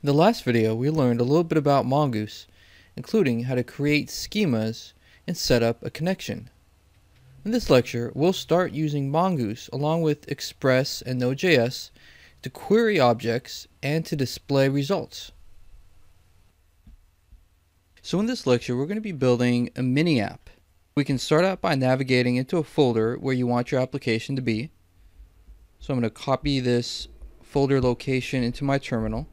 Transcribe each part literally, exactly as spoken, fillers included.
In the last video, we learned a little bit about Mongoose, including how to create schemas and set up a connection. In this lecture, we'll start using Mongoose along with Express and Node.js to query objects and to display results. So in this lecture, we're going to be building a mini app. We can start out by navigating into a folder where you want your application to be. So I'm going to copy this folder location into my terminal.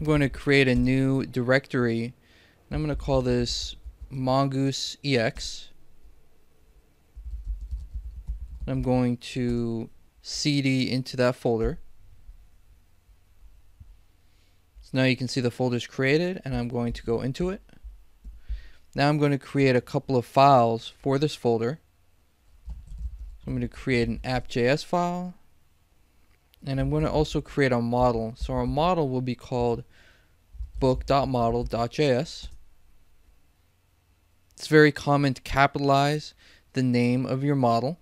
I'm going to create a new directory, and I'm going to call this mongoose-ex. I'm going to cd into that folder. So now you can see the folder's created, and I'm going to go into it. Now I'm going to create a couple of files for this folder. So I'm going to create an app dot J S file. And I'm going to also create a model. So our model will be called book dot model dot J S. It's very common to capitalize the name of your model.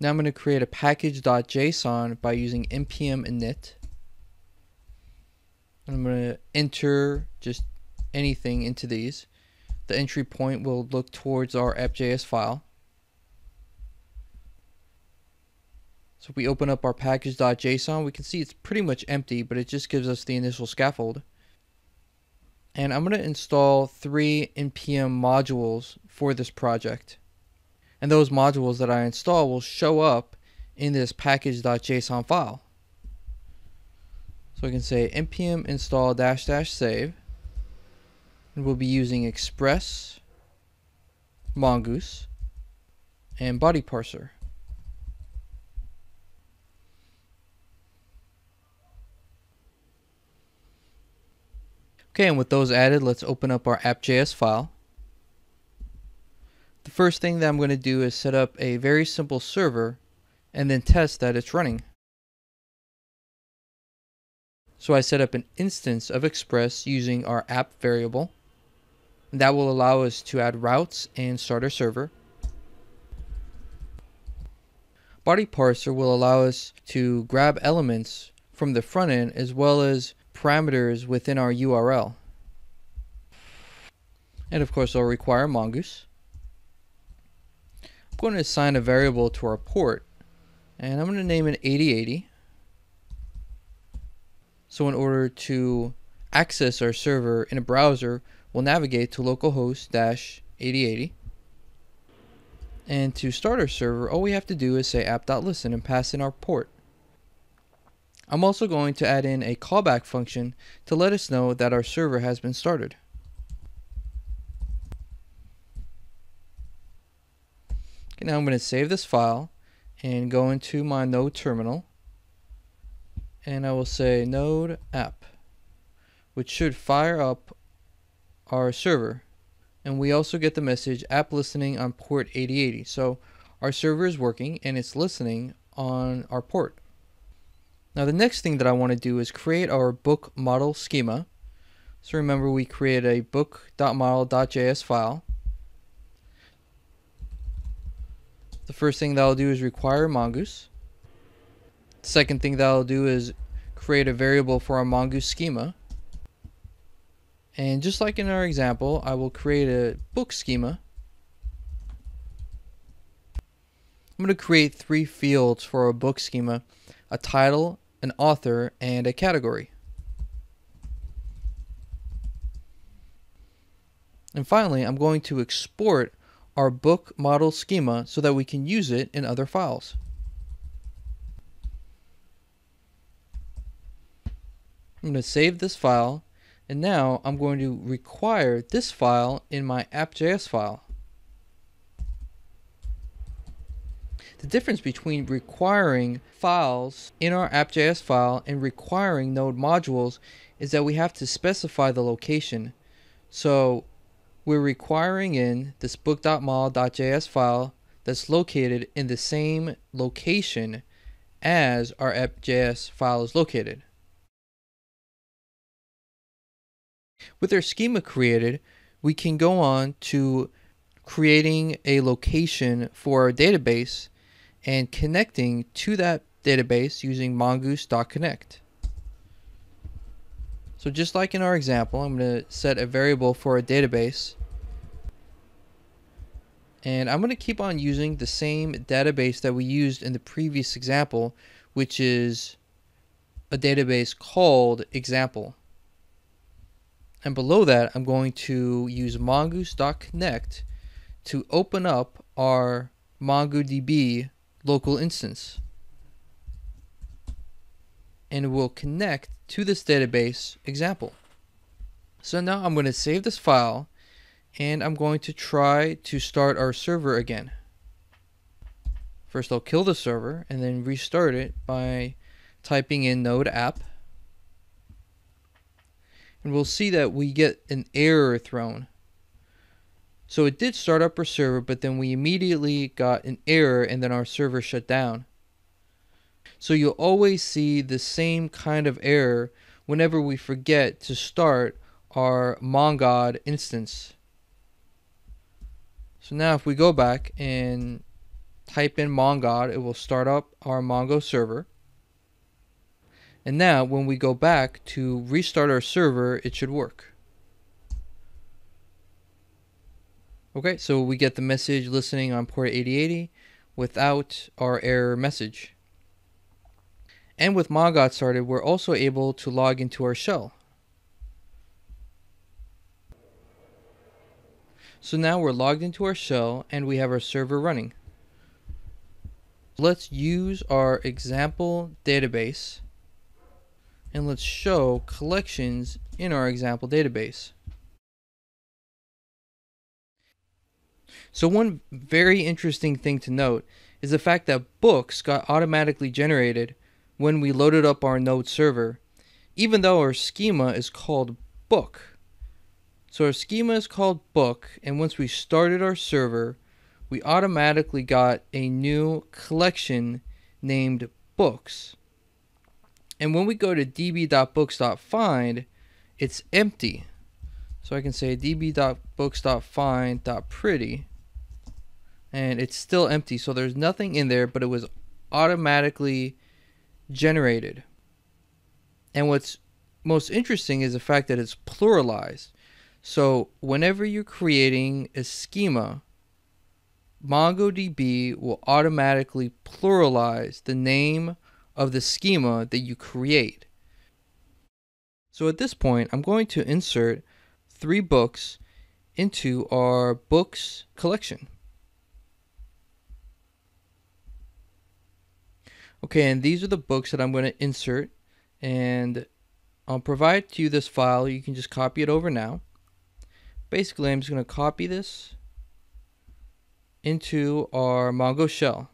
Now I'm going to create a package dot J S O N by using npm init. I'm going to enter just anything into these. The entry point will look towards our app dot J S file. So if we open up our package dot J S O N, we can see it's pretty much empty, but it just gives us the initial scaffold. And I'm going to install three npm modules for this project. And those modules that I install will show up in this package dot J S O N file. So I can say npm install dash dash save. And we'll be using Express, Mongoose, and body-parser. Okay, and with those added, let's open up our app dot J S file. The first thing that I'm going to do is set up a very simple server and then test that it's running. So I set up an instance of Express using our app variable. And that will allow us to add routes and start our server. Body parser will allow us to grab elements from the front end as well as parameters within our U R L. And of course, I'll require Mongoose. I'm going to assign a variable to our port, and I'm going to name it eighty eighty. So in order to access our server in a browser, we'll navigate to localhost dash eighty eighty. And to start our server, all we have to do is say app dot listen and pass in our port. I'm also going to add in a callback function to let us know that our server has been started. Okay, now I'm going to save this file and go into my Node terminal, and I will say node app, which should fire up our server. And we also get the message app listening on port eighty eighty. So our server is working and it's listening on our port. Now the next thing that I want to do is create our book model schema. So remember, we create a book dot model dot J S file. The first thing that I'll do is require Mongoose. The second thing that I'll do is create a variable for our Mongoose schema. And just like in our example, I will create a book schema. I'm going to create three fields for our book schema: a title, an author, and a category. And finally, I'm going to export our book model schema so that we can use it in other files. I'm going to save this file, and now I'm going to require this file in my app dot J S file. The difference between requiring files in our app dot J S file and requiring node modules is that we have to specify the location. So we're requiring in this book dot model dot J S file that's located in the same location as our app dot J S file is located. With our schema created, we can go on to creating a location for our database and connecting to that database using mongoose dot connect. So just like in our example, I'm going to set a variable for a database, and I'm going to keep on using the same database that we used in the previous example, which is a database called example. And below that, I'm going to use mongoose dot connect to open up our MongoDB local instance, and we'll connect to this database example. So now I'm going to save this file, and I'm going to try to start our server again. First I'll kill the server and then restart it by typing in node app, and we'll see that we get an error thrown. So it did start up our server, but then we immediately got an error and then our server shut down. So you'll always see the same kind of error whenever we forget to start our mongod instance. So now if we go back and type in mongod, it will start up our Mongo server. And now when we go back to restart our server, it should work. Okay, so we get the message listening on port eighty eighty without our error message. And with mongod started, we're also able to log into our shell. So now we're logged into our shell and we have our server running. Let's use our example database and let's show collections in our example database. So one very interesting thing to note is the fact that books got automatically generated when we loaded up our Node server, even though our schema is called book. So our schema is called book, and once we started our server, we automatically got a new collection named books. And when we go to db.books.find, it's empty. So I can say db.books.find.pretty, and it's still empty. So there's nothing in there, but it was automatically generated. And what's most interesting is the fact that it's pluralized. So whenever you're creating a schema, MongoDB will automatically pluralize the name of the schema that you create. So at this point, I'm going to insert three books into our books collection. Okay, and these are the books that I'm going to insert, and I'll provide to you this file. You can just copy it over now. Basically, I'm just going to copy this into our Mongo shell.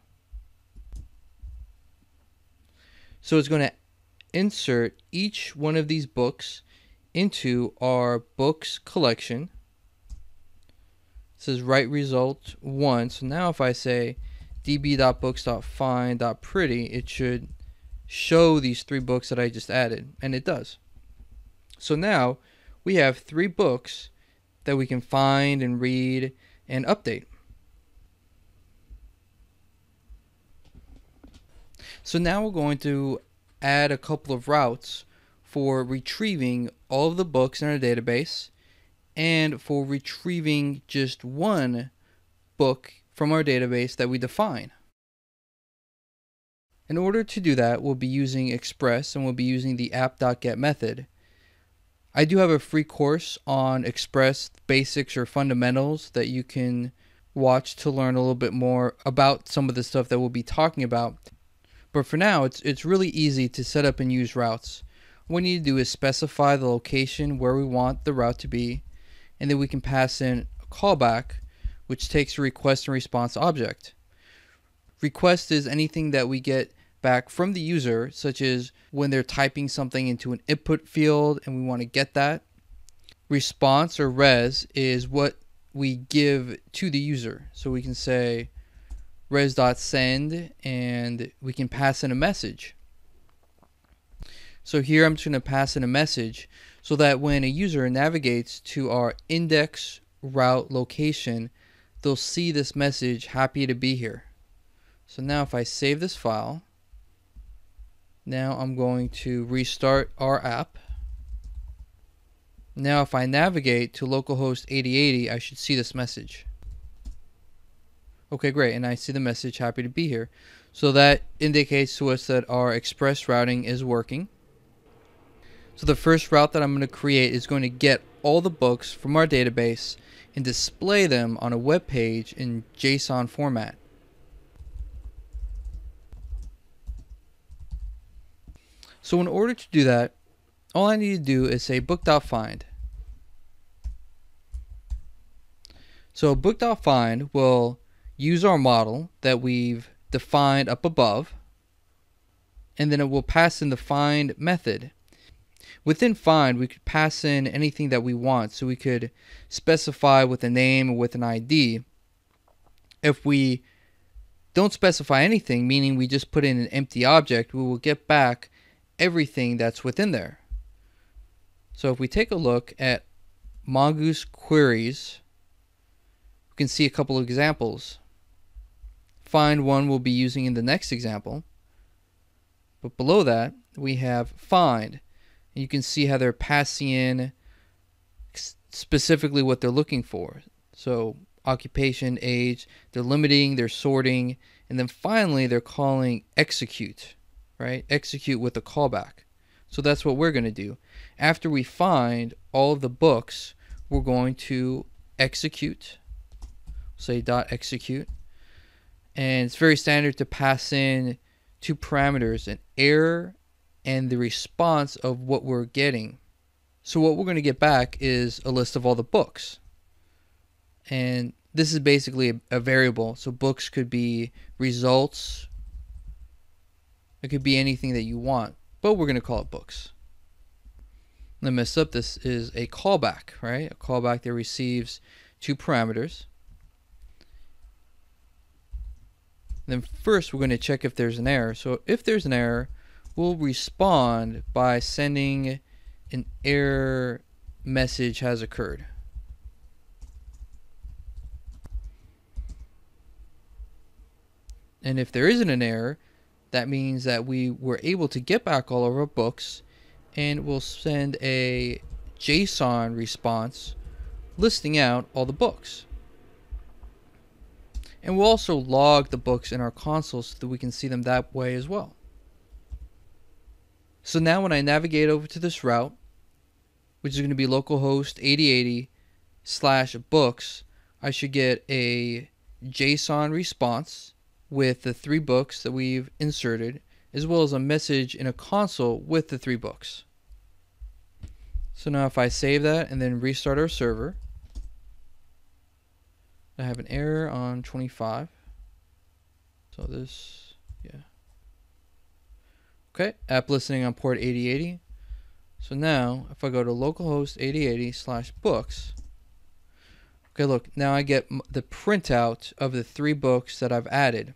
So it's going to insert each one of these books into our books collection. It says write result one. So now if I say db.books.find.pretty, it should show these three books that I just added, and it does. So now we have three books that we can find and read and update. So now we're going to add a couple of routes for retrieving all of the books in our database and for retrieving just one book from our database that we define. In order to do that, we'll be using Express, and we'll be using the app.get method. I do have a free course on Express basics or fundamentals that you can watch to learn a little bit more about some of the stuff that we'll be talking about. But for now, it's, it's really easy to set up and use routes. What we need to do is specify the location where we want the route to be, and then we can pass in a callback which takes a request and response object. Request is anything that we get back from the user, such as when they're typing something into an input field and we want to get that. Response or res is what we give to the user. So we can say res.send, and we can pass in a message. So here I'm just going to pass in a message so that when a user navigates to our index route location, they'll see this message, happy to be here. So now if I save this file Now I'm going to restart our app. Now if I navigate to localhost eighty eighty, I should see this message. Okay, great, and I see the message, happy to be here. So that indicates to us that our Express routing is working. So the first route that I'm going to create is going to get all the books from our database and display them on a web page in JSON format. So in order to do that, all I need to do is say book.find. So book.find will use our model that we've defined up above, and then it will pass in the find method. Within find, we could pass in anything that we want, so we could specify with a name or with an I D. If we don't specify anything, meaning we just put in an empty object, we will get back everything that's within there. So if we take a look at Mongoose queries, we can see a couple of examples. Find one we'll be using in the next example, but below that we have find. You can see how they're passing in specifically what they're looking for. So occupation, age, they're limiting, they're sorting, and then finally they're calling execute, right? Execute with a callback. So that's what we're going to do. After we find all the books, we're going to execute, say dot execute, and it's very standard to pass in two parameters, an error and the response of what we're getting. So what we're going to get back is a list of all the books, and this is basically a, a variable. So books could be results, it could be anything that you want, but we're going to call it books. Let me mess up, this is a callback, right? A callback that receives two parameters. Then first we're going to check if there's an error. So if there's an error, we'll respond by sending an error message has occurred. And if there isn't an error, that means that we were able to get back all of our books, and we'll send a JSON response listing out all the books. And we'll also log the books in our console so that we can see them that way as well. So now when I navigate over to this route, which is going to be localhost eighty eighty slash books, I should get a JSON response with the three books that we've inserted, as well as a message in a console with the three books. So now if I save that and then restart our server, I have an error on twenty-five. So this, yeah. Okay, app listening on port eighty eighty. So now if I go to localhost eighty eighty slash books, okay, look, now I get the printout of the three books that I've added.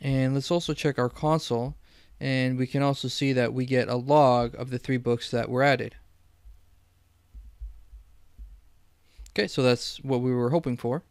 And let's also check our console, and we can also see that we get a log of the three books that were added. Okay, so that's what we were hoping for.